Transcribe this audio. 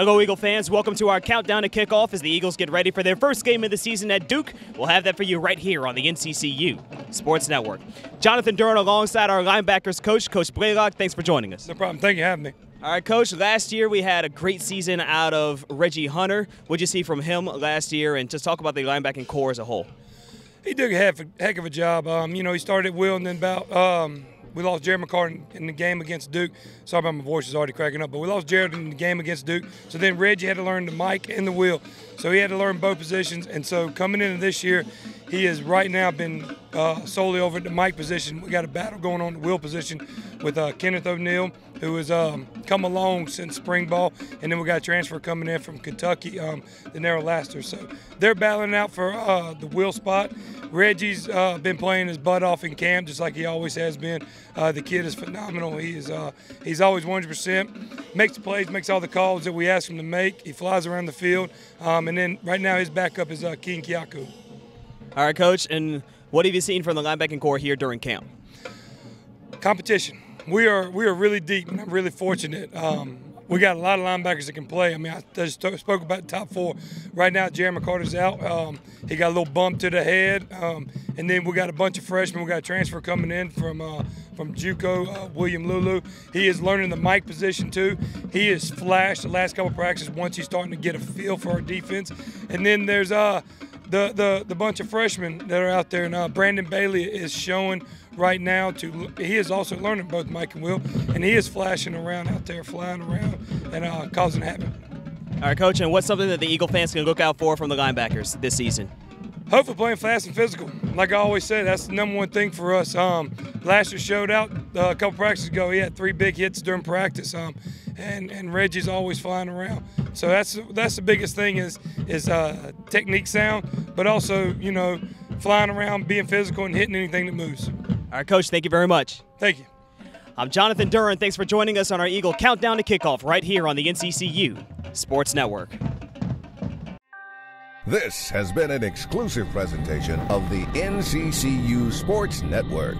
Hello, Eagle fans. Welcome to our countdown to kickoff as the Eagles get ready for their first game of the season at Duke. We'll have that for you right here on the NCCU Sports Network. Jonathan Durant alongside our linebackers coach, Coach Blaylock. Thanks for joining us. No problem. Thank you for having me. All right, Coach, last year we had a great season out of Reggie Hunter. What did you see from him last year? And just talk about the linebacking core as a whole. He did a heck of a job. You know, he started at will and then about we lost Jared McCarton in the game against Duke. Sorry about my voice is already cracking up, but we lost Jared in the game against Duke. So then Reggie had to learn the mic and the wheel. So he had to learn both positions. And so coming into this year, he has right now been solely over at the mic position. We got a battle going on the wheel position with Kenneth O'Neill, who has come along since spring ball. And then we got a transfer coming in from Kentucky, the narrow laster. So they're battling out for the wheel spot. Reggie's been playing his butt off in camp, just like he always has been. The kid is phenomenal. He is, he's always 100%. Makes the plays, makes all the calls that we ask him to make. He flies around the field. And then right now his backup is King Kiaku. All right, Coach, and what have you seen from the linebacking core here during camp? Competition. We are really deep, and I'm really fortunate. We got a lot of linebackers that can play. I mean, I just spoke about the top four. Right now, Jared McCarter's out. He got a little bump to the head. And then we got a bunch of freshmen. We got a transfer coming in from JUCO, William Lulu. He is learning the mic position, too. He has flashed the last couple of practices once he's starting to get a feel for our defense. And then there's the bunch of freshmen that are out there, and Brandon Bailey is showing right now he is also learning both Mike and Will, and he is flashing around out there, flying around, and causing havoc. All right, Coach, and what's something that the Eagle fans can look out for from the linebackers this season? Hopefully playing fast and physical. Like I always said, that's the number one thing for us. Last year showed out a couple practices ago. He had 3 big hits during practice, and Reggie's always flying around. So that's the biggest thing is technique sound, but also, you know, flying around, being physical, and hitting anything that moves. All right, Coach, thank you very much. Thank you. I'm Jonathan Durant. Thanks for joining us on our Eagle Countdown to Kickoff right here on the NCCU Sports Network. This has been an exclusive presentation of the NCCU Sports Network.